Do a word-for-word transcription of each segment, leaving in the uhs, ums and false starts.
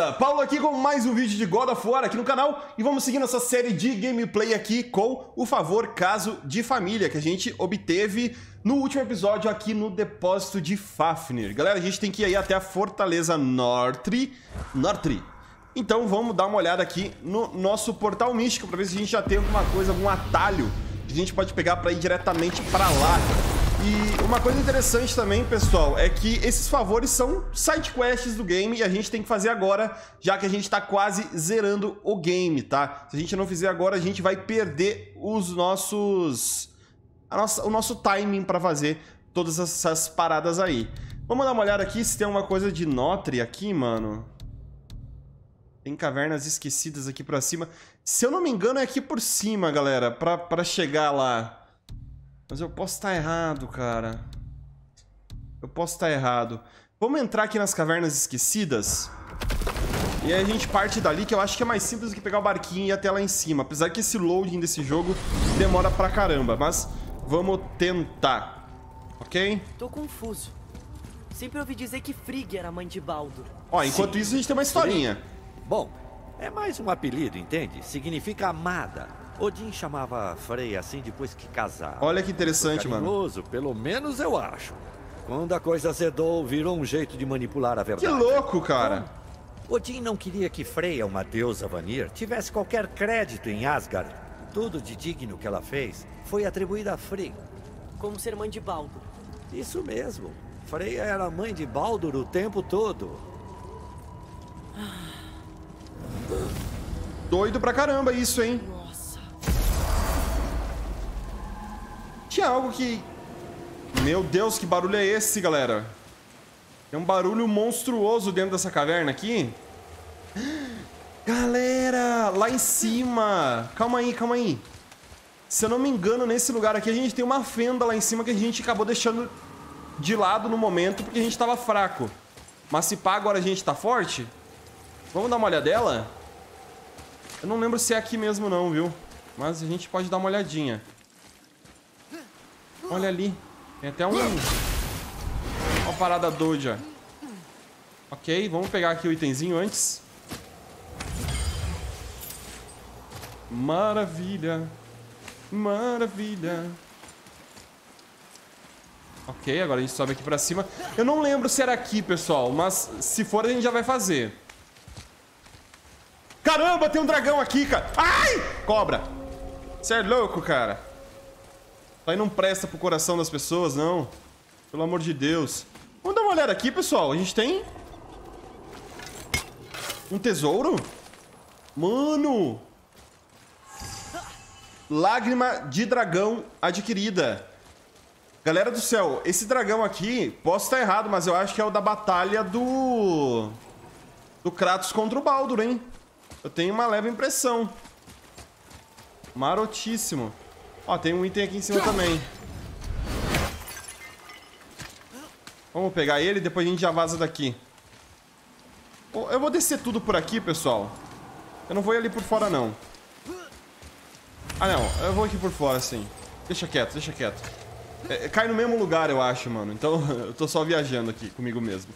Beleza? Paulo aqui com mais um vídeo de God of War aqui no canal e vamos seguir nossa série de gameplay aqui com o favor caso de família que a gente obteve no último episódio aqui no Depósito de Fáfnir. Galera, a gente tem que ir aí até a Fortaleza Northri. Northri. Então vamos dar uma olhada aqui no nosso portal místico para ver se a gente já tem alguma coisa, algum atalho que a gente pode pegar para ir diretamente para lá. E uma coisa interessante também, pessoal, é que esses favores são sidequests do game e a gente tem que fazer agora, já que a gente tá quase zerando o game, tá? Se a gente não fizer agora, a gente vai perder os nossos... A nossa... o nosso timing pra fazer todas essas paradas aí. Vamos dar uma olhada aqui se tem alguma coisa de Northri aqui, mano. Tem cavernas esquecidas aqui pra cima. Se eu não me engano, é aqui por cima, galera, pra, pra chegar lá. Mas eu posso estar errado, cara. Eu posso estar errado. Vamos entrar aqui nas cavernas esquecidas. E aí a gente parte dali, que eu acho que é mais simples do que pegar o barquinho e ir até lá em cima. Apesar que esse loading desse jogo demora pra caramba. Mas vamos tentar. Ok? Tô confuso. Sempre ouvi dizer que Frigg era a mãe de Baldur. Ó, enquanto Sim. isso a gente tem uma historinha. Bom, é mais um apelido, entende? Significa amada. Odin chamava Freya assim depois que casaram. Olha que interessante, mano. Pelo menos eu acho. Quando a coisa azedou, virou um jeito de manipular a verdade. Que louco, cara. Bom, Odin não queria que Freya, uma deusa Vanir, tivesse qualquer crédito em Asgard. Tudo de digno que ela fez foi atribuído a Frigg. Como ser mãe de Baldur. Isso mesmo. Freya era mãe de Baldur o tempo todo. Doido pra caramba isso, hein? Tinha algo que... Meu Deus, que barulho é esse, galera? Tem um barulho monstruoso dentro dessa caverna aqui. Galera, lá em cima. Calma aí, calma aí. Se eu não me engano, nesse lugar aqui, a gente tem uma fenda lá em cima que a gente acabou deixando de lado no momento, porque a gente tava fraco. Mas se pá, agora a gente tá forte. Vamos dar uma olhadela? Eu não lembro se é aqui mesmo não, viu? Mas a gente pode dar uma olhadinha. Olha ali. Tem até um... Uma parada doida. Ok, vamos pegar aqui o itemzinho antes. Maravilha. Maravilha. Ok, agora a gente sobe aqui pra cima. Eu não lembro se era aqui, pessoal. Mas se for, a gente já vai fazer. Caramba, tem um dragão aqui, cara. Ai! Cobra. Você é louco, cara. Aí não presta pro coração das pessoas, não. Pelo amor de Deus. Vamos dar uma olhada aqui, pessoal. A gente tem... Um tesouro? Mano! Lágrima de dragão adquirida. Galera do céu, esse dragão aqui... Posso estar errado, mas eu acho que é o da batalha do... Do Kratos contra o Baldur, hein? Eu tenho uma leve impressão. Marotíssimo. Ó, tem um item aqui em cima também. Vamos pegar ele e depois a gente já vaza daqui. Eu vou descer tudo por aqui, pessoal. Eu não vou ir ali por fora, não. Ah, não. Eu vou aqui por fora, sim. Deixa quieto, deixa quieto. É, cai no mesmo lugar, eu acho, mano. Então, eu tô só viajando aqui comigo mesmo.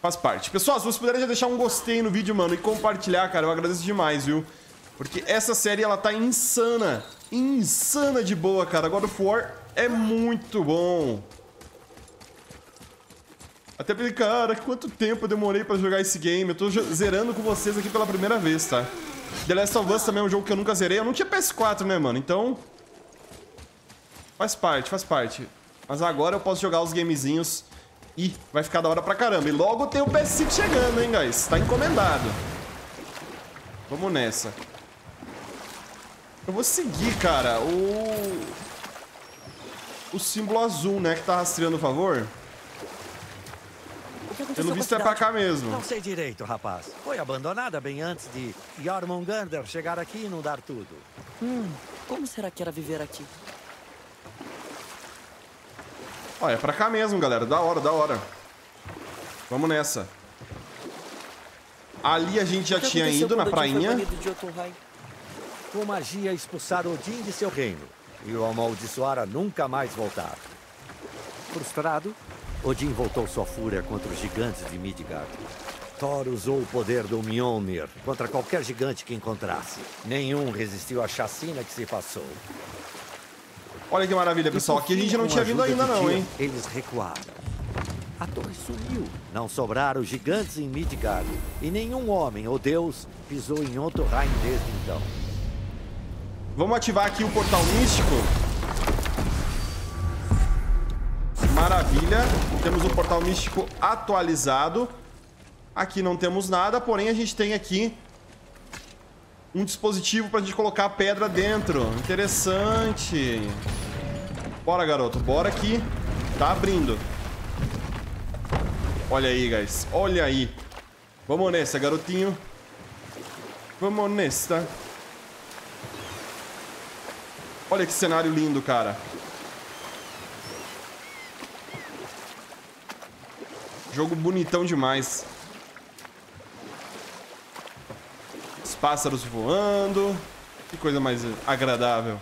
Faz parte. Pessoal, se vocês puderem já deixar um gostei no vídeo, mano, e compartilhar, cara, eu agradeço demais, viu? Porque essa série, ela tá insana. Insana de boa, cara. God of War é muito bom. Até porque, cara, quanto tempo eu demorei pra jogar esse game. Eu tô zerando com vocês aqui pela primeira vez, tá? The Last of Us também é um jogo que eu nunca zerei. Eu não tinha P S quatro, né, mano? Então... Faz parte, faz parte. Mas agora eu posso jogar os gamezinhos. Ih, vai ficar da hora pra caramba. E logo tem o P S cinco chegando, hein, guys? Tá encomendado. Vamos nessa. Eu vou seguir, cara, o... O símbolo azul, né, que tá rastreando o favor. Pelo visto é pra cá mesmo. Não sei direito, rapaz. Foi abandonada bem antes de Jormungandr chegar aqui e inundar tudo. Hum, como será que era viver aqui? Olha, é pra cá mesmo, galera. Da hora, da hora. Vamos nessa. Ali a gente já tinha ido na prainha. Com magia expulsar Odin de seu reino e o amaldiçoar a nunca mais voltar. Frustrado, Odin voltou sua fúria contra os gigantes de Midgard. Thor usou o poder do Mjolnir contra qualquer gigante que encontrasse. Nenhum resistiu à chacina que se passou. Olha que maravilha, pessoal. Aqui a gente não tinha vindo ainda não, hein? Eles recuaram. A torre sumiu. Não sobraram gigantes em Midgard. E nenhum homem ou deus pisou em Otorheim desde então. Vamos ativar aqui o portal místico. Maravilha, temos o portal místico atualizado. Aqui não temos nada, porém a gente tem aqui um dispositivo pra gente colocar a pedra dentro. Interessante. Bora, garoto, bora aqui. Tá abrindo. Olha aí, guys, olha aí. Vamos nessa, garotinho. Vamos nessa. Olha que cenário lindo, cara. Jogo bonitão demais. Os pássaros voando. Que coisa mais agradável.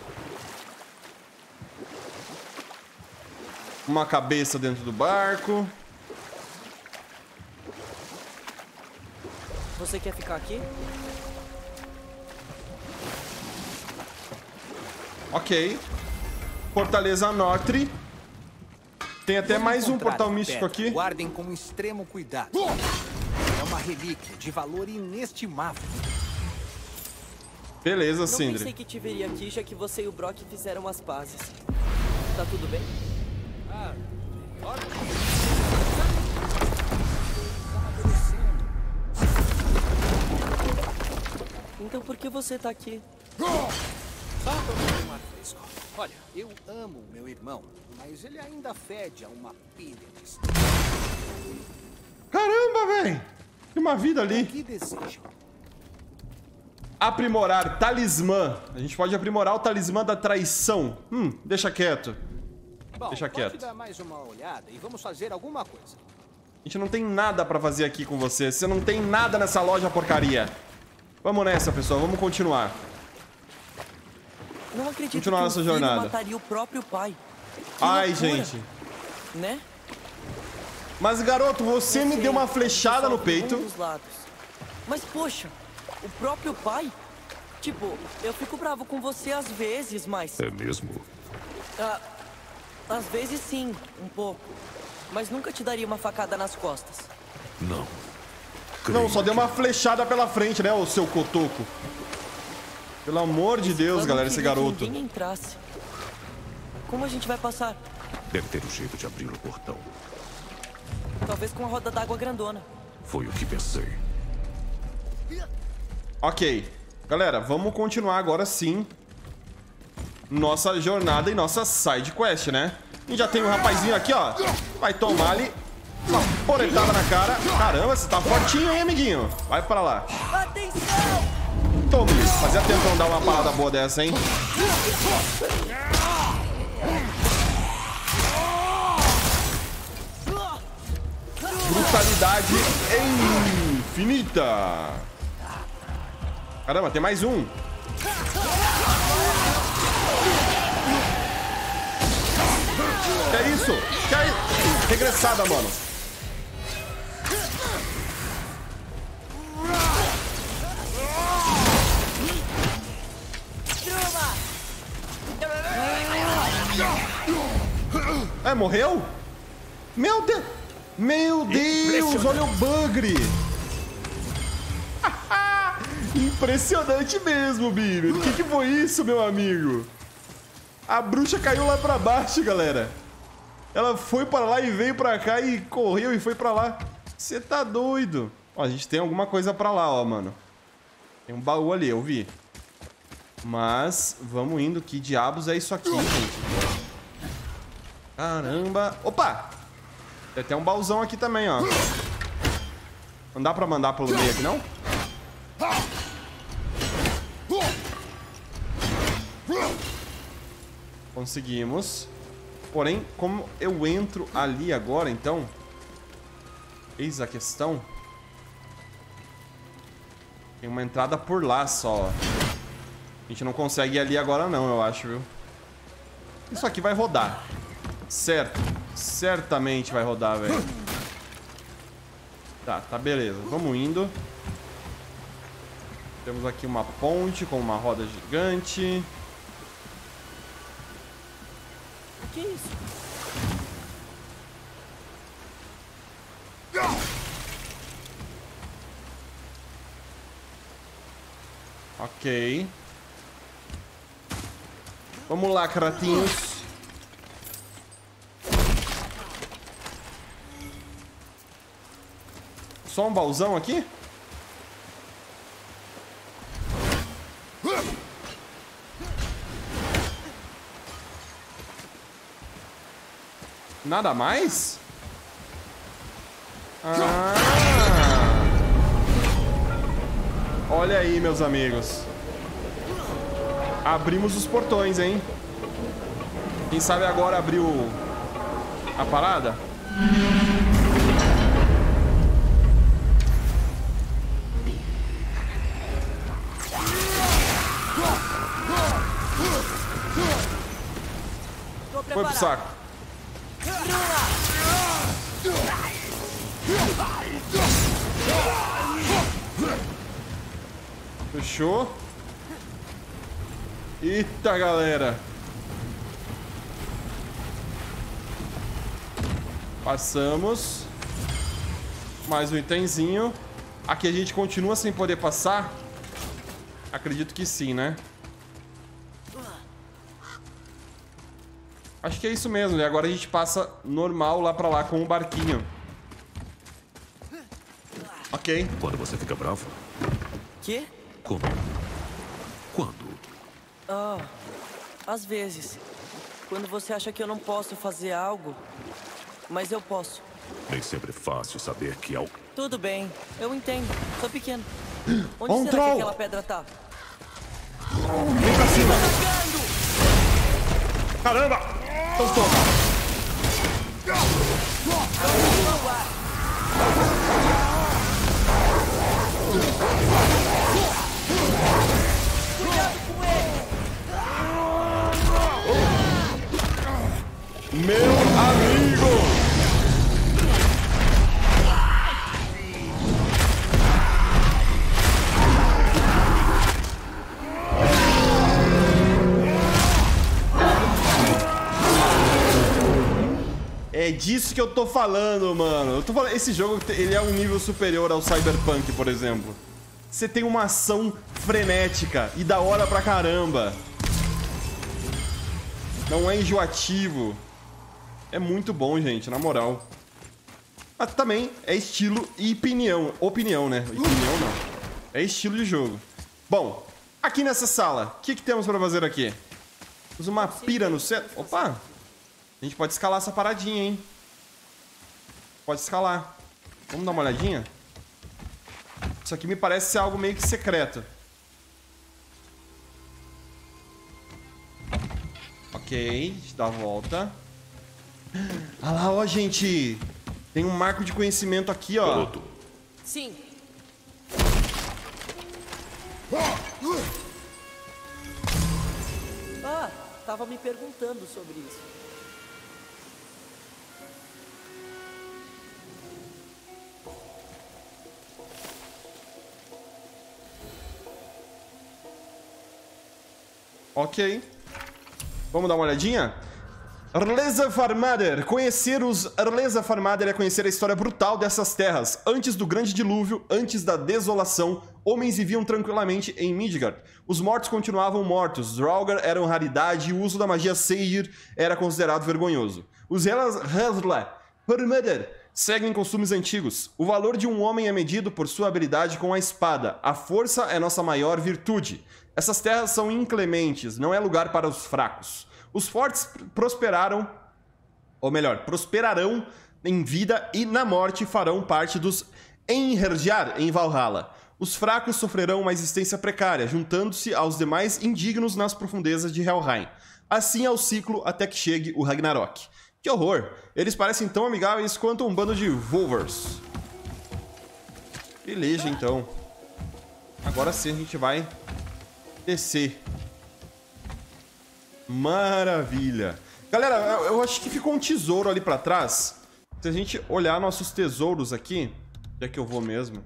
Uma cabeça dentro do barco. Você quer ficar aqui? Ok. Fortaleza Northri. Tem até mais um portal místico aqui. Guardem com extremo cuidado. É uma relíquia de valor inestimável. Beleza, Sindri. Não pensei que te veria aqui, já que você e o Brock fizeram as pazes. Tá tudo bem? Ah, ótimo. Então por que você tá aqui? Só pra uma vez, olha, eu amo meu irmão, mas ele ainda fede a uma pilha de... Caramba, velho! Tem uma vida ali. Que desejo. Aprimorar talismã. A gente pode aprimorar o talismã da traição. Hum, deixa quieto. Bom, deixa quieto. Pode dar mais uma olhada e vamos fazer alguma coisa. A gente não tem nada pra fazer aqui com você. Você não tem nada nessa loja porcaria. Vamos nessa, pessoal. Vamos continuar. Não acredito Continuar que nossa o jornada. Mataria o próprio pai. Que Ai, loucura. gente. Né? Mas, garoto, você Eu me sei. deu uma flechada no peito. Mas, poxa, o próprio pai? Tipo, eu fico bravo com você às vezes, mas... É mesmo? Ah, às vezes, sim, um pouco. Mas nunca te daria uma facada nas costas. Não. Creio Não, só que... deu uma flechada pela frente, né, o seu cotoco. Pelo amor de Deus, galera, esse garoto. Como a gente vai passar? Deve ter um jeito de abrir o portão. Talvez com uma roda d'água grandona. Foi o que pensei. Ok. Galera, vamos continuar agora sim nossa jornada e nossa side quest, né? E já tem um rapazinho aqui, ó. Vai tomar ali uma poretada na cara. Caramba, você tá fortinho, hein, amiguinho? Vai pra lá. Atenção! Toma isso. Fazia tempo não dar uma parada boa dessa, hein? Brutalidade infinita. Caramba, tem mais um. Que é isso? Que é isso? Regressada, mano. É, morreu? Meu Deus! Meu Deus! Olha o bugre! Impressionante mesmo, Mimir. O que, que foi isso, meu amigo? A bruxa caiu lá pra baixo, galera. Ela foi pra lá e veio pra cá e correu e foi pra lá. Você tá doido? Ó, a gente tem alguma coisa pra lá, ó, mano. Tem um baú ali, eu vi. Mas vamos indo. Que diabos é isso aqui, gente? Caramba. Opa! Tem até um baúzão aqui também, ó. Não dá pra mandar pelo meio aqui, não? Conseguimos. Porém, como eu entro ali agora, então... Eis a questão. Tem uma entrada por lá só. A gente não consegue ir ali agora não, eu acho, viu? Isso aqui vai rodar. Certo, certamente vai rodar, velho. Tá, tá beleza. Vamos indo. Temos aqui uma ponte com uma roda gigante. O que é isso? Ok. Vamos lá, Kratinhos. Só um baúzão aqui? Nada mais? Ah. Olha aí, meus amigos. Abrimos os portões, hein? Quem sabe agora abriu a parada? Foi pro saco. Fechou. Eita, galera. Passamos. Mais um itemzinho. Aqui a gente continua sem poder passar? Acredito que sim, né? Acho que é isso mesmo, né? Agora a gente passa normal lá pra lá com o barquinho. Ok. Quando você fica bravo? Quê? Como? Quando? Ah, às vezes. Quando você acha que eu não posso fazer algo, mas eu posso. Nem sempre é fácil saber que algo... Tudo bem, eu entendo. Sou pequeno. Onde um será troll. que aquela pedra tá? Vem pra cima! Caramba! Então toma! Meu amigo! É disso que eu tô falando, mano. Eu tô falando, esse jogo, ele é um nível superior ao Cyberpunk, por exemplo. Você tem uma ação frenética e da hora pra caramba. Não é enjoativo. É muito bom, gente, na moral. Mas também é estilo e opinião. Opinião, né? Opinião não. É estilo de jogo. Bom, aqui nessa sala, o que, que temos pra fazer aqui? Temos uma pira no centro. Opa! A gente pode escalar essa paradinha, hein? Pode escalar. Vamos dar uma olhadinha? Isso aqui me parece ser algo meio que secreto. Ok, a gente dá a volta. Olha lá, ó, gente. Tem um marco de conhecimento aqui, ó. Sim. Ah, tava me perguntando sobre isso. Ok. Vamos dar uma olhadinha? Erlesa Farmader. Conhecer os Erlesa Farmader é conhecer a história brutal dessas terras. Antes do grande dilúvio, antes da desolação, homens viviam tranquilamente em Midgard. Os mortos continuavam mortos, Draugr eram raridade e o uso da magia Seir era considerado vergonhoso. Os Erlesa Farmader seguem costumes antigos. O valor de um homem é medido por sua habilidade com a espada. A força é nossa maior virtude. Essas terras são inclementes, não é lugar para os fracos. Os fortes prosperaram, ou melhor, prosperarão em vida e na morte farão parte dos Enherjar em Valhalla. Os fracos sofrerão uma existência precária, juntando-se aos demais indignos nas profundezas de Helheim. Assim é o ciclo até que chegue o Ragnarok. Que horror! Eles parecem tão amigáveis quanto um bando de Volvers. Beleza, então. Agora sim a gente vai descer. Maravilha. Galera, eu acho que ficou um tesouro ali pra trás. Se a gente olhar nossos tesouros aqui, Onde é que eu vou mesmo?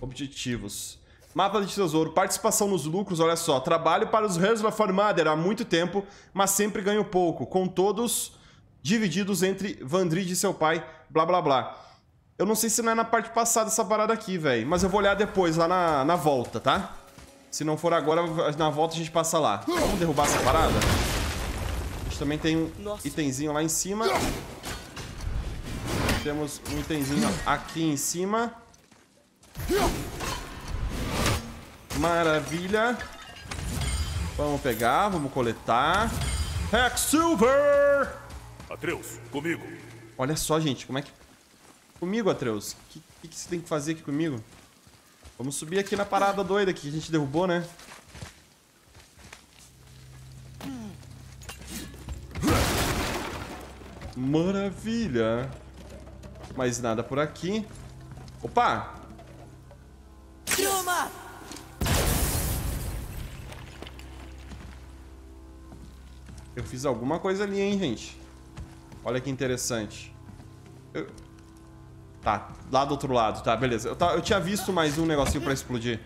Objetivos. Mapa de tesouro, participação nos lucros, olha só. Trabalho para os Reis da Formader há muito tempo, mas sempre ganho pouco. Com todos divididos entre Vandrid e seu pai, blá blá blá. Eu não sei se não é na parte passada essa parada aqui, velho. Mas eu vou olhar depois, lá na, na volta, tá? Se não for agora, na volta a gente passa lá. Vamos derrubar essa parada? A gente também tem um Nossa. itemzinho lá em cima. Temos um itemzinho aqui em cima. Maravilha. Vamos pegar, vamos coletar. Hacksilver! Atreus, comigo. Olha só, gente, como é que... Comigo, Atreus. O que, que, que você tem que fazer aqui comigo? Vamos subir aqui na parada doida que a gente derrubou, né? Maravilha. Mais nada por aqui. Opa! Toma! Eu fiz alguma coisa ali, hein, gente? Olha que interessante. Eu... Tá, lá do outro lado, tá, beleza. Eu, tá, eu tinha visto mais um negocinho pra explodir.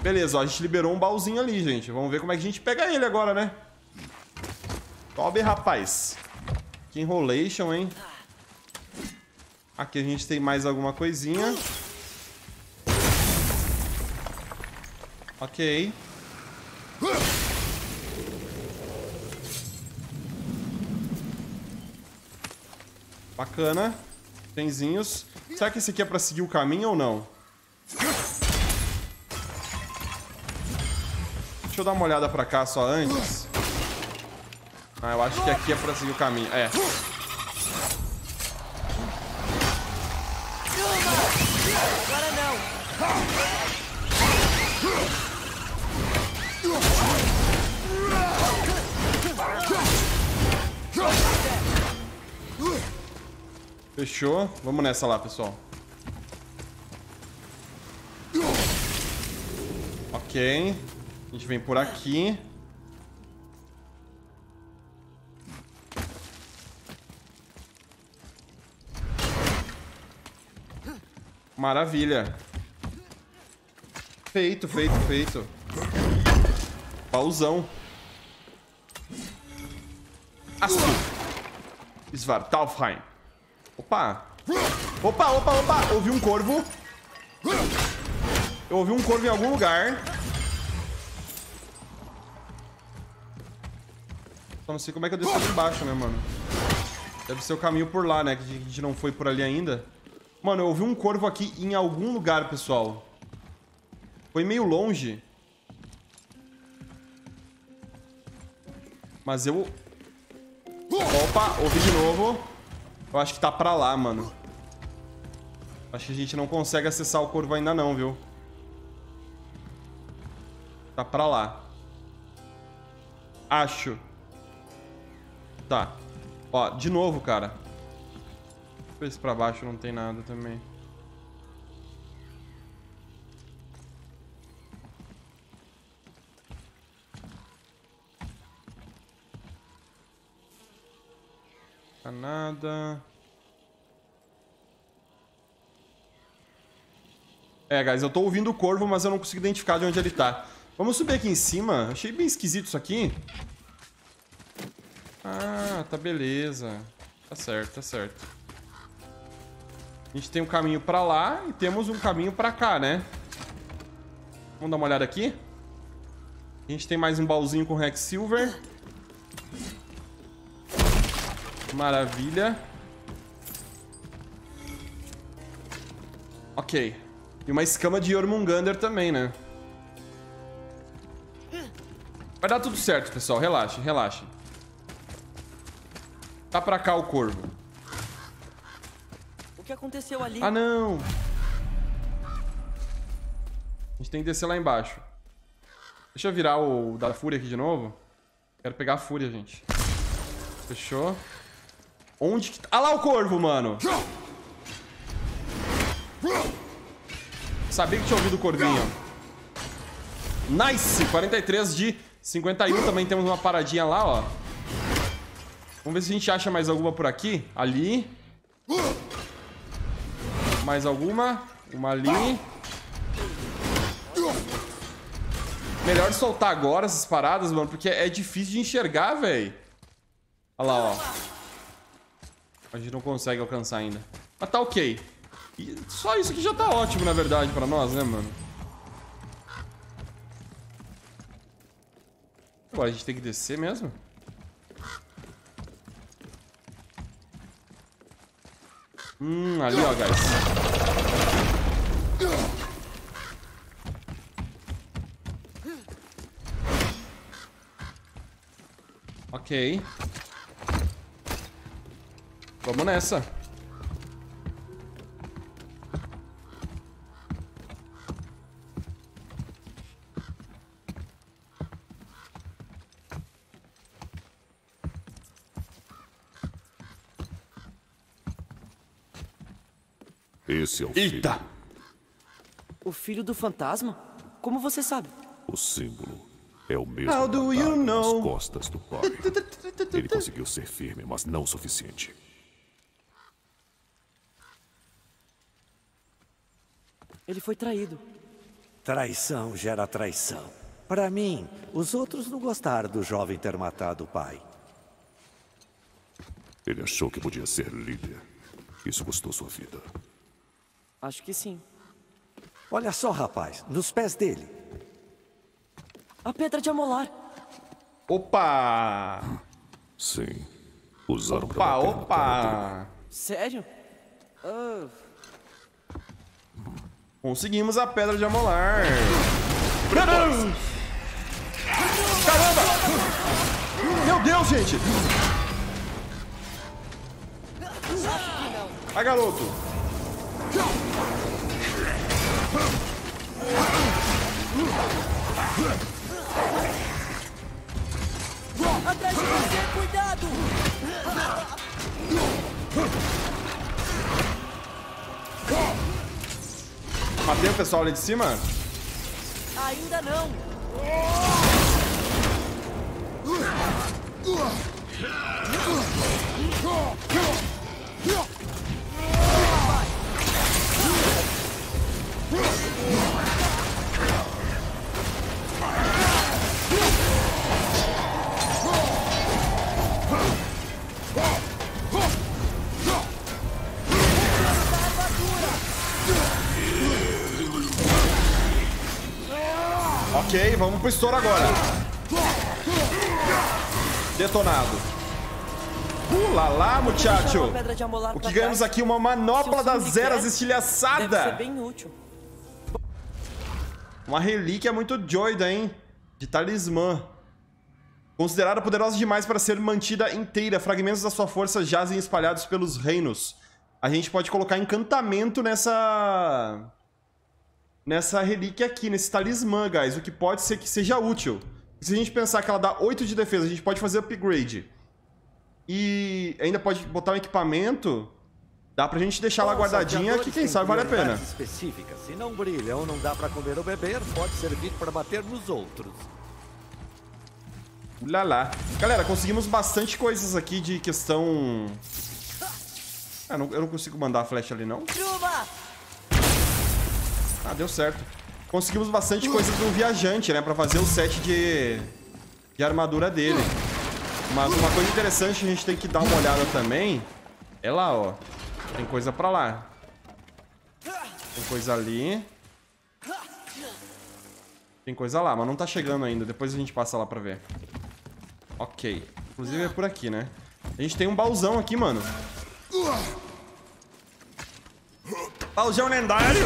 Beleza, ó, a gente liberou um baúzinho ali, gente. Vamos ver como é que a gente pega ele agora, né? Tobe, rapaz. Que enrolation, hein? Aqui a gente tem mais alguma coisinha. Ok. Bacana. Tenzinhos. Será que esse aqui é pra seguir o caminho ou não? Deixa eu dar uma olhada pra cá só antes. Ah, eu acho que aqui é pra seguir o caminho. É. Agora não. Fechou. Vamos nessa lá, pessoal. Ok. A gente vem por aqui. Maravilha. Feito, feito, feito. Pausão. Astur. Svartalfheim. Opa. Opa, opa, opa. Ouvi um corvo. Eu ouvi um corvo em algum lugar. Só não sei como é que eu desci aqui embaixo, né, mano? Deve ser o caminho por lá, né? Que a gente não foi por ali ainda. Mano, eu ouvi um corvo aqui em algum lugar, pessoal. Foi meio longe. Mas eu... Opa, ouvi de novo. Eu acho que tá pra lá, mano. Acho que a gente não consegue acessar o corvo ainda não, viu? Tá pra lá. Acho. Tá. Ó, de novo, cara. Deixa eu ver se pra baixo não tem nada também. Tá nada. É, guys, eu tô ouvindo o corvo, mas eu não consigo identificar de onde ele tá. Vamos subir aqui em cima. Achei bem esquisito isso aqui. Ah, tá, beleza. Tá certo, tá certo. A gente tem um caminho pra lá e temos um caminho pra cá, né? Vamos dar uma olhada aqui. A gente tem mais um baúzinho com Hacksilver. Maravilha. Ok. E uma escama de Jormungandr também, né? Vai dar tudo certo, pessoal. Relaxe, relaxe. Tá pra cá o corvo. O que aconteceu ali? Ah, não! A gente tem que descer lá embaixo. Deixa eu virar o da Fúria aqui de novo. Quero pegar a Fúria, gente. Fechou. Onde que... Ah lá o corvo, mano! Sabia que tinha ouvido o corvinho. Nice! quarenta e três de cinquenta e um. Também temos uma paradinha lá, ó. Vamos ver se a gente acha mais alguma por aqui. Ali... Mais alguma. Uma ali. Melhor soltar agora essas paradas, mano, porque é difícil de enxergar, velho. Olha lá, ó. A gente não consegue alcançar ainda. Mas tá ok. E só isso aqui já tá ótimo, na verdade, pra nós, né, mano? Agora a gente tem que descer mesmo? Hum, ali, ó, guys. Ok. Vamos nessa. Esse é o filho. Eita! O filho do fantasma? Como você sabe? O símbolo é o mesmo datado nas costas do pai. Ele conseguiu ser firme, mas não o suficiente. Ele foi traído. Traição gera traição. Para mim, os outros não gostaram do jovem ter matado o pai. Ele achou que podia ser líder. Isso custou sua vida. Acho que sim. Olha só, rapaz, nos pés dele. A pedra de amolar. Opa! Sim. Usaram opa, pra bater opa! Na sério? Uh... Conseguimos a pedra de amolar. Caramba! Meu Deus, gente! Vai, garoto! Atrás de você, cuidado! Matei o pessoal ali de cima? Ainda não! Ok, vamos pro estouro agora. Detonado. Pula lá, muchacho. O que ganhamos aqui? Uma manopla das eras estilhaçada. Uma relíquia muito doida, hein? De talismã. Considerada poderosa demais para ser mantida inteira. Fragmentos da sua força jazem espalhados pelos reinos. A gente pode colocar encantamento nessa... Nessa relíquia aqui, nesse talismã, guys. O que pode ser que seja útil. Se a gente pensar que ela dá oito de defesa, a gente pode fazer upgrade. E ainda pode botar um equipamento. Dá pra gente deixar ela guardadinha, que quem sabe vale a pena. Específicas. Se não brilha ou não dá pra comer ou beber, pode servir pra bater nos outros. Ulalá. Galera, conseguimos bastante coisas aqui de questão... Ah, não, eu não consigo mandar a flecha ali, não. Chuva! Ah, deu certo. Conseguimos bastante coisa do viajante, né? Pra fazer o set de, de armadura dele. Mas uma coisa interessante que a gente tem que dar uma olhada também é lá, ó. Tem coisa pra lá. Tem coisa ali. Tem coisa lá, mas não tá chegando ainda. Depois a gente passa lá pra ver. Ok. Inclusive é por aqui, né? A gente tem um baúzão aqui, mano. Baúzão lendário!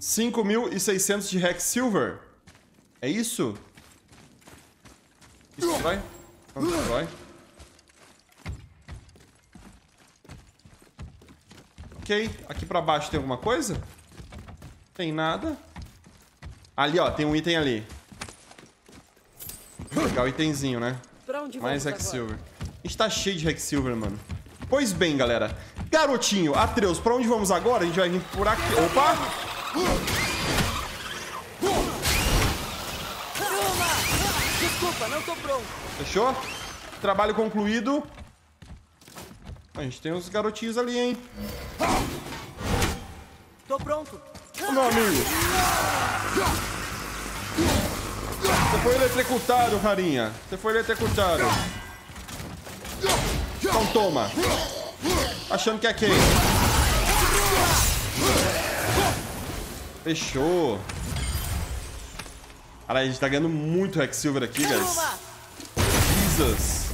cinco mil e seiscentos de Hex Silver. É isso? Isso vai? Isso vai? Ok. Aqui pra baixo tem alguma coisa? Tem nada. Ali, ó. Tem um item ali. Vou pegar o itemzinho, né? Mais Hex Silver. A gente tá cheio de Hex Silver, mano. Pois bem, galera. Garotinho, Atreus, pra onde vamos agora? A gente vai vir por aqui. Opa! Desculpa, não tô pronto. Fechou? Trabalho concluído. A gente tem uns garotinhos ali, hein? Tô pronto. Oh, meu amigo. Você foi eletrocutado, rarinha. Você foi eletrocutado. Então toma. Achando que é quem? Fechou. Cara, a gente tá ganhando muito Hacksilver aqui, guys. Jesus.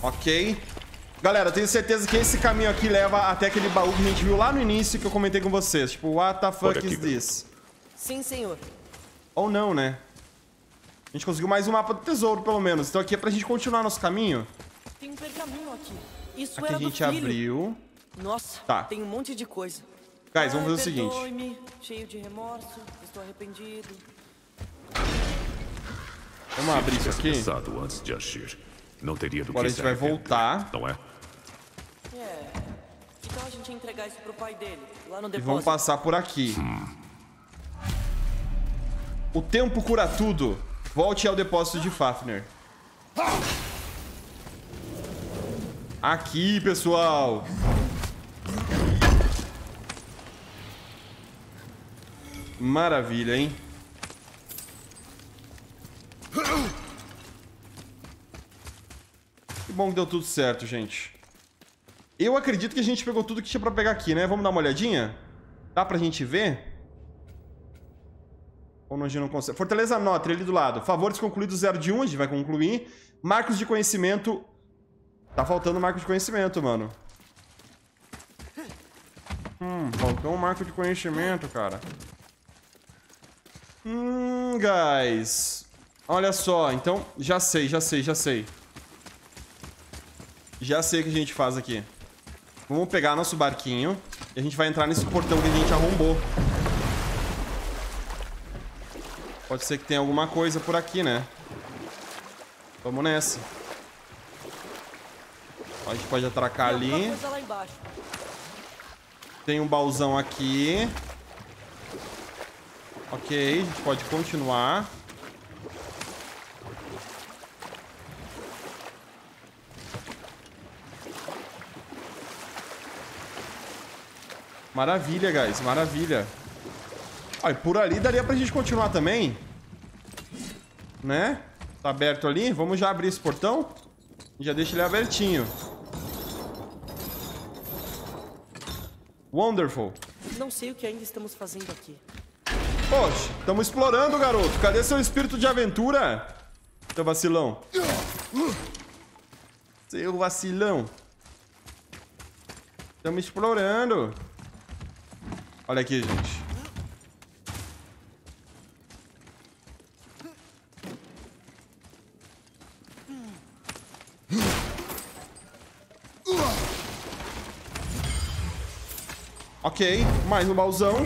Ok. Galera, eu tenho certeza que esse caminho aqui leva até aquele baú que a gente viu lá no início que eu comentei com vocês. Tipo, what the fuck is this? Sim, senhor. Ou não, né? A gente conseguiu mais um mapa do tesouro, pelo menos. Então aqui é pra gente continuar nosso caminho. Tem um pergaminho aqui. Isso aqui era a gente do filho. Abriu. Nossa, tá. Tem um monte de coisa. Guys, vamos fazer o seguinte. Cheio de remorso, estou arrependido. Vamos abrir isso aqui. Antes de agir, não teria do Agora que a gente vai voltar. Não é? É. Então a gente ia entregar isso pro pai dele, lá no depósito. E vamos passar por aqui. Hum. O tempo cura tudo. Volte ao depósito de Fáfnir. Aqui, pessoal. Maravilha, hein? Que bom que deu tudo certo, gente. Eu acredito que a gente pegou tudo que tinha pra pegar aqui, né? Vamos dar uma olhadinha? Dá pra gente ver? Ou a gente não consegue? Fortaleza Northri, ali do lado. Favores concluídos zero de um, a gente vai concluir. Marcos de conhecimento. Tá faltando marco de conhecimento, mano. Hum, faltou um marco de conhecimento, cara. Hum, guys. Olha só, então, já sei, já sei, já sei. Já sei o que a gente faz aqui. Vamos pegar nosso barquinho e a gente vai entrar nesse portão que a gente arrombou. Pode ser que tenha alguma coisa por aqui, né? Vamos nessa. A gente pode atracar ali. Tem um baúzão aqui. Ok, a gente pode continuar. Maravilha, guys, maravilha. Olha, por ali daria pra gente continuar também. Né? Tá aberto ali. Vamos já abrir esse portão. Já deixa ele abertinho. Wonderful. Não sei o que ainda estamos fazendo aqui. Poxa, estamos explorando, garoto. Cadê seu espírito de aventura? Seu vacilão. Seu vacilão. Estamos explorando. Olha aqui, gente. Ok, mais um baúzão.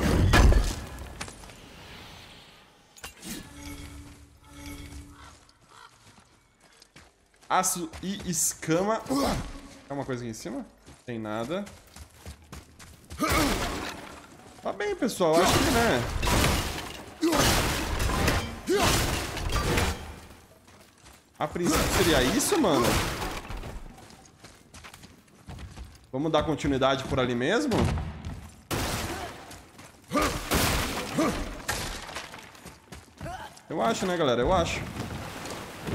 Aço e escama. É uma coisa aqui em cima? Não tem nada. Tá bem, pessoal. Acho que, né? A princípio seria isso, mano? Vamos dar continuidade por ali mesmo? Eu acho, né, galera? Eu acho.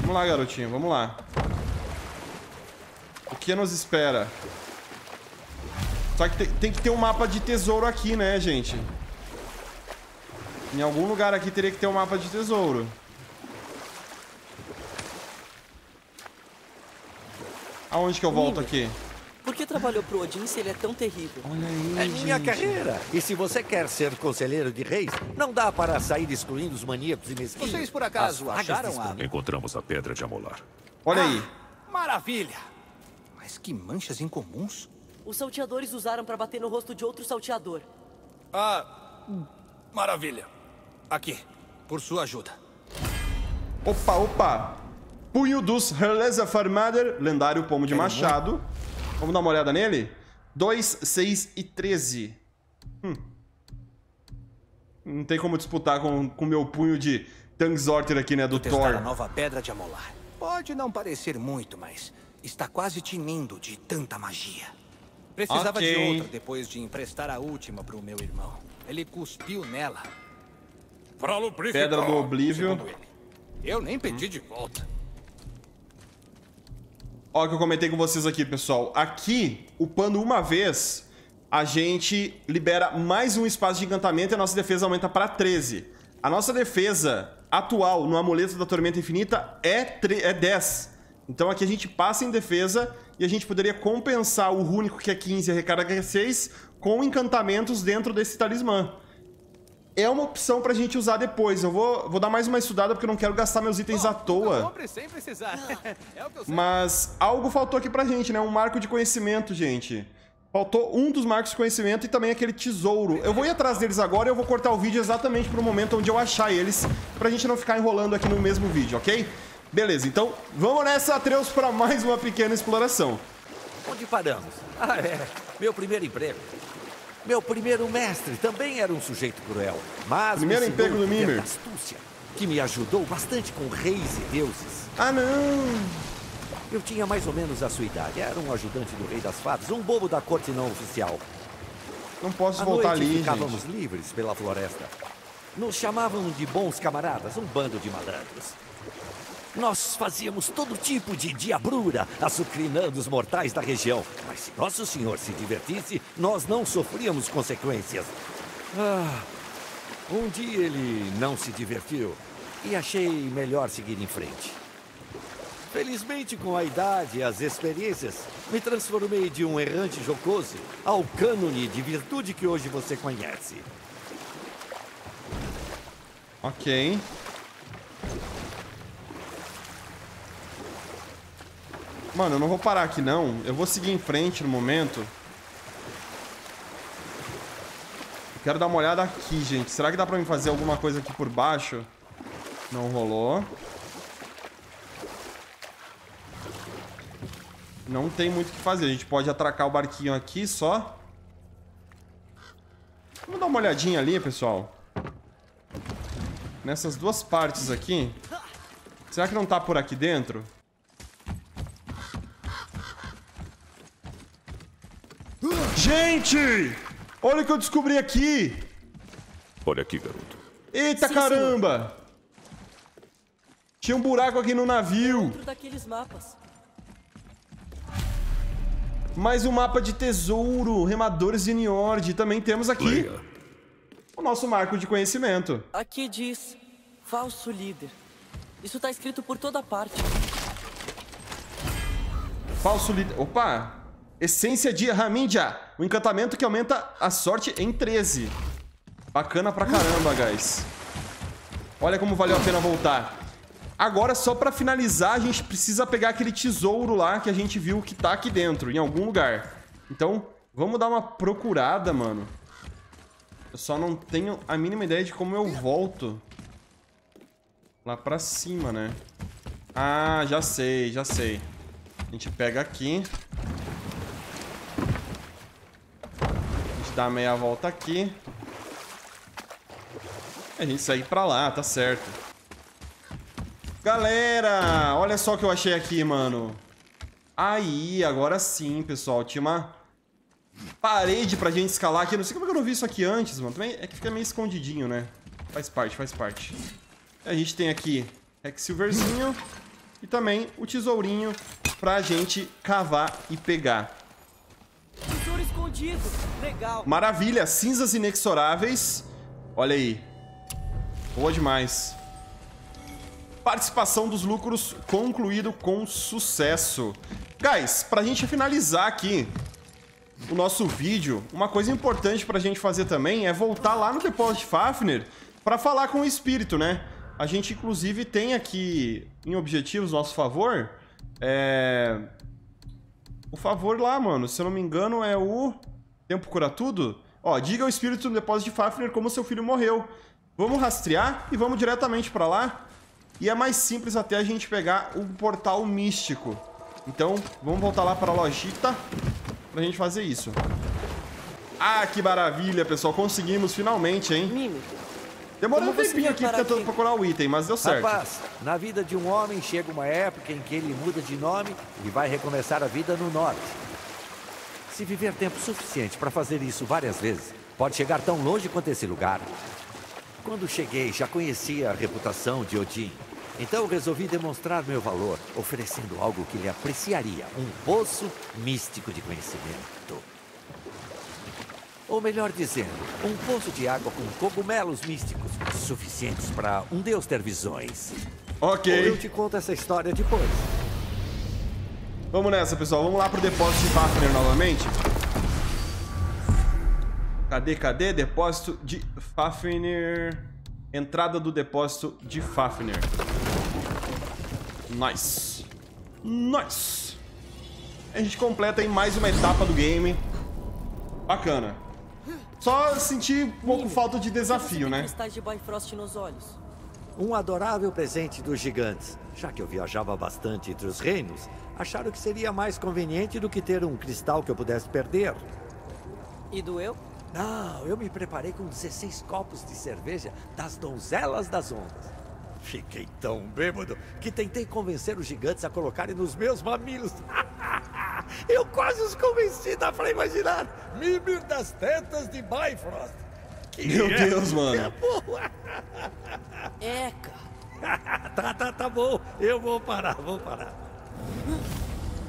Vamos lá, garotinho. Vamos lá. O que nos espera? Só que tem, tem que ter um mapa de tesouro aqui, né, gente? Em algum lugar aqui teria que ter um mapa de tesouro. Aonde que eu volto aqui? Por que trabalhou pro Odin se ele é tão terrível? Olha aí, é minha gente. Carreira. E se você quer ser conselheiro de reis, não dá para sair excluindo os maníacos e mesquinhos. Vocês por acaso As acharam a... Encontramos a pedra de amolar. Olha ah, aí. Maravilha. Mas que manchas incomuns. Os salteadores usaram para bater no rosto de outro salteador. Ah, maravilha. Aqui, por sua ajuda. Opa, opa. Punho dos Helheim Farmader, lendário pomo de machado. Vamos dar uma olhada nele? dois, seis e treze. Hum. Não tem como disputar com o meu punho de Tangsorter aqui, né? Do Thor. Vou testar a nova pedra de amolar. Pode não parecer muito, mas está quase tinindo de tanta magia. Precisava okay. de outra depois de emprestar a última para o meu irmão. Ele cuspiu nela. Pedra do Oblívio. Eu nem pedi hum. de volta. Ó, que eu comentei com vocês aqui, pessoal. Aqui, upando uma vez, a gente libera mais um espaço de encantamento e a nossa defesa aumenta para treze. A nossa defesa atual no amuleto da Tormenta Infinita é, é dez. Então aqui a gente passa em defesa e a gente poderia compensar o rúnico, que é quinze e a recarga é seis, com encantamentos dentro desse talismã. É uma opção pra gente usar depois. Eu vou, vou dar mais uma estudada porque eu não quero gastar meus itens oh, à toa. Compre sem precisar. É o que eu sei. Mas algo faltou aqui pra gente, né? Um marco de conhecimento, gente. Faltou um dos marcos de conhecimento e também aquele tesouro. Eu vou ir atrás deles agora e eu vou cortar o vídeo exatamente pro momento onde eu achar eles, pra gente não ficar enrolando aqui no mesmo vídeo, ok? Beleza, então vamos nessa, Atreus, pra mais uma pequena exploração. Onde paramos? Ah, é. Meu primeiro emprego. Meu primeiro mestre também era um sujeito cruel, mas primeiro emprego do Mimir, astúcia que me ajudou bastante com reis e deuses. Ah, não! Eu tinha mais ou menos a sua idade, era um ajudante do rei das fadas, um bobo da corte não oficial. Não posso à voltar noite, ali, ficávamos gente. livres pela floresta. Nos chamavam de bons camaradas, um bando de malandros. Nós fazíamos todo tipo de diabrura, açucrinando os mortais da região. Mas se nosso senhor se divertisse, nós não sofríamos consequências. Ah, um dia ele não se divertiu e achei melhor seguir em frente. Felizmente, com a idade e as experiências, me transformei de um errante jocoso ao cânone de virtude que hoje você conhece. Ok. Mano, eu não vou parar aqui, não. Eu vou seguir em frente no momento. Eu quero dar uma olhada aqui, gente. Será que dá pra mim fazer alguma coisa aqui por baixo? Não rolou. Não tem muito o que fazer. A gente pode atracar o barquinho aqui só. Vamos dar uma olhadinha ali, pessoal. Nessas duas partes aqui. Será que não tá por aqui dentro? Gente! Olha o que eu descobri aqui! Olha aqui, garoto. Eita, sim, caramba! Senhor. Tinha um buraco aqui no navio. Daqueles mapas. Mais um mapa de tesouro, remadores de Niord. Também temos aqui Leia. o nosso marco de conhecimento. Aqui diz, falso líder. Isso tá escrito por toda parte. Falso líder... Opa! Essência de Ramindia, o encantamento que aumenta a sorte em treze. Bacana pra caramba, guys. Olha como valeu a pena voltar. Agora, só pra finalizar, a gente precisa pegar aquele tesouro lá que a gente viu que tá aqui dentro, em algum lugar. Então, vamos dar uma procurada, mano. Eu só não tenho a mínima ideia de como eu volto lá pra cima, né? Ah, já sei, já sei. A gente pega aqui. Dá meia volta aqui. A gente segue pra lá, tá certo. Galera, olha só o que eu achei aqui, mano. Aí, agora sim, pessoal. Tinha uma parede pra gente escalar aqui. Não sei como eu não vi isso aqui antes, mano. Também é que fica meio escondidinho, né? Faz parte, faz parte. A gente tem aqui Silverzinho e também o tesourinho pra gente cavar e pegar. Legal. Maravilha, cinzas inexoráveis. Olha aí. Boa demais. Participação dos lucros concluído com sucesso. Guys, pra gente finalizar aqui o nosso vídeo, uma coisa importante pra gente fazer também é voltar lá no Depósito de Fáfnir pra falar com o espírito, né? A gente, inclusive, tem aqui em objetivos, nosso favor, é... o favor lá, mano, se eu não me engano, é o... Tempo cura tudo? Ó, diga ao espírito do Depósito de Fafnir como seu filho morreu. Vamos rastrear e vamos diretamente pra lá. E é mais simples até a gente pegar o portal místico. Então, vamos voltar lá pra lojita pra gente fazer isso. Ah, que maravilha, pessoal. Conseguimos finalmente, hein? Mimir, Demorou um tempinho aqui tentando procurar o item, mas deu certo. Rapaz, na vida de um homem chega uma época em que ele muda de nome e vai recomeçar a vida no norte. Se viver tempo suficiente para fazer isso várias vezes, pode chegar tão longe quanto esse lugar. Quando cheguei, já conhecia a reputação de Odin. Então resolvi demonstrar meu valor, oferecendo algo que ele apreciaria, um poço místico de conhecimento. Ou melhor dizendo, um poço de água com cogumelos místicos, suficientes para um deus ter visões. Ok. Ou eu te conto essa história depois. Vamos nessa, pessoal. Vamos lá pro depósito de Fáfnir novamente. Cadê, cadê? Depósito de Fáfnir. Entrada do depósito de Fáfnir. Nice. Nice. A gente completa em mais uma etapa do game. Bacana. Só senti um pouco Mimir, falta de desafio, né? Cristais de Bifrost nos olhos. Um adorável presente dos gigantes. Já que eu viajava bastante entre os reinos, acharam que seria mais conveniente do que ter um cristal que eu pudesse perder. E doeu? Não, eu me preparei com dezesseis copos de cerveja das donzelas das ondas. Fiquei tão bêbado que tentei convencer os gigantes a colocarem nos meus mamilos. Eu quase os convenci, dá pra imaginar. Mimir das tetas de Bifrost. Que Meu é Deus, mano. Boa. É, cara. tá, tá, tá bom. Eu vou parar, vou parar.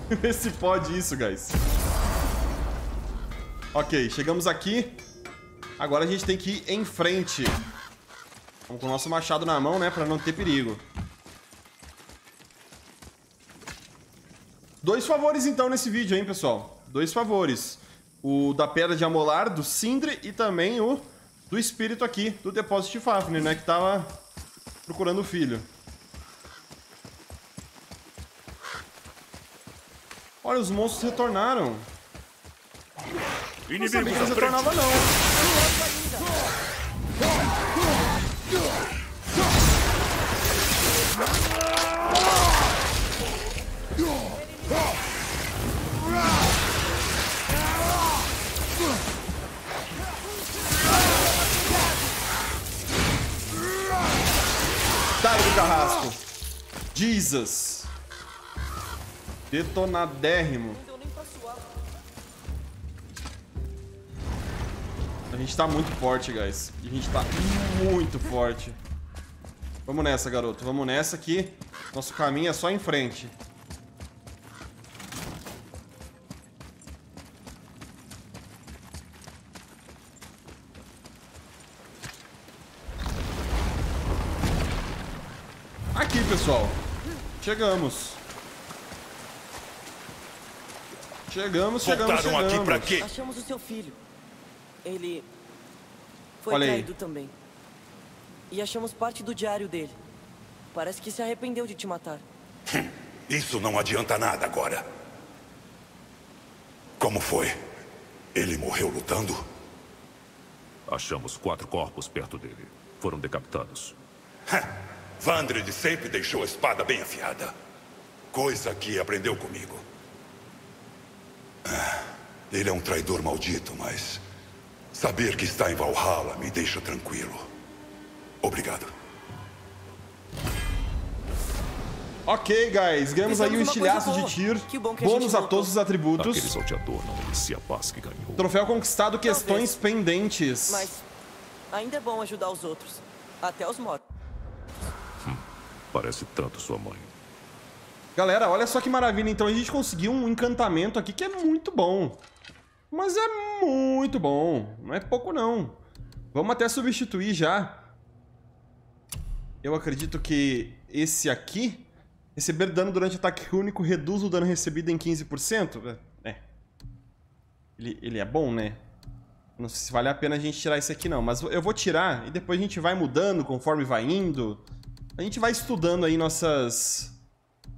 Vê se pode isso, guys. Ok, chegamos aqui. Agora a gente tem que ir em frente. Vamos com o nosso machado na mão, né? Pra não ter perigo. Dois favores, então, nesse vídeo, hein, pessoal? Dois favores. O da Pedra de Amolar, do Sindri, e também o do Espírito aqui, do Depósito de Fáfnir, né? Que tava procurando o filho. Olha, os monstros retornaram. Não sabia que eles retornavam, não. Sai do carrasco. Jesus. Detonadérrimo. A gente tá muito forte, guys. A gente tá muito forte. Vamos nessa, garoto. Vamos nessa aqui. Nosso caminho é só em frente. Aqui, pessoal. Chegamos. Chegamos, chegamos, chegamos. Aqui pra quê? Achamos o seu filho. Ele foi traído também. E achamos parte do diário dele. Parece que se arrependeu de te matar. Isso não adianta nada agora. Como foi? Ele morreu lutando? Achamos quatro corpos perto dele. Foram decapitados. Vandred sempre deixou a espada bem afiada. Coisa que aprendeu comigo. Ele é um traidor maldito, mas... saber que está em Valhalla me deixa tranquilo. Obrigado. Ok, guys. Ganhamos aí um estilhaço de tiro. Bônus a todos os atributos. Aquele salteador não merecia a paz que ganhou. Troféu conquistado, questões pendentes. Mas ainda é bom ajudar os outros. Até os mortos. Hum, parece tanto sua mãe. Galera, olha só que maravilha. Então a gente conseguiu um encantamento aqui que é muito bom. Mas é muito bom. Não é pouco, não. Vamos até substituir já. Eu acredito que esse aqui... Receber dano durante ataque único reduz o dano recebido em quinze por cento. É. Ele, ele é bom, né? Não sei se vale a pena a gente tirar esse aqui, não. Mas eu vou tirar e depois a gente vai mudando conforme vai indo. A gente vai estudando aí nossas...